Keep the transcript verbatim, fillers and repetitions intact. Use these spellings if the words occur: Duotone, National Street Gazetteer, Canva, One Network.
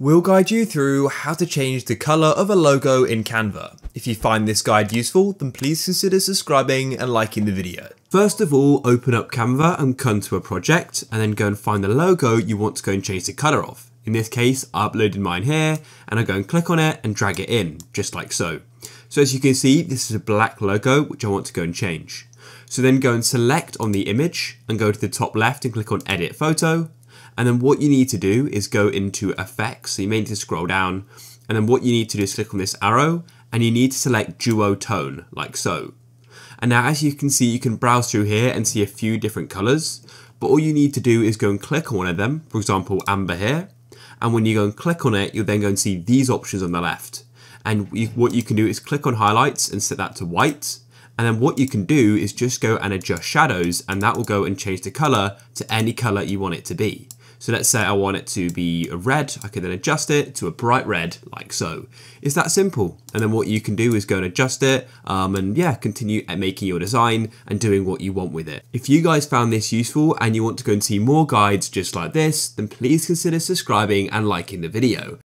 We'll guide you through how to change the color of a logo in Canva. If you find this guide useful, then please consider subscribing and liking the video. First of all, open up Canva and come to a project, and then go and find the logo you want to go and change the color of. In this case, I uploaded mine here, and I go and click on it and drag it in, just like so. So as you can see, this is a black logo, which I want to go and change. So then go and select on the image and go to the top left and click on Edit Photo. And then what you need to do is go into Effects, so you may need to scroll down, and then what you need to do is click on this arrow, and you need to select Duotone, like so. And now as you can see, you can browse through here and see a few different colors, but all you need to do is go and click on one of them, for example amber here, and when you go and click on it, you'll then go and see these options on the left. And you, what you can do is click on highlights and set that to white, and then what you can do is just go and adjust shadows, and that will go and change the color to any color you want it to be. So let's say I want it to be a red, I can then adjust it to a bright red, like so. It's that simple. And then what you can do is go and adjust it um, and yeah, continue making your design and doing what you want with it. If you guys found this useful and you want to go and see more guides just like this, then please consider subscribing and liking the video.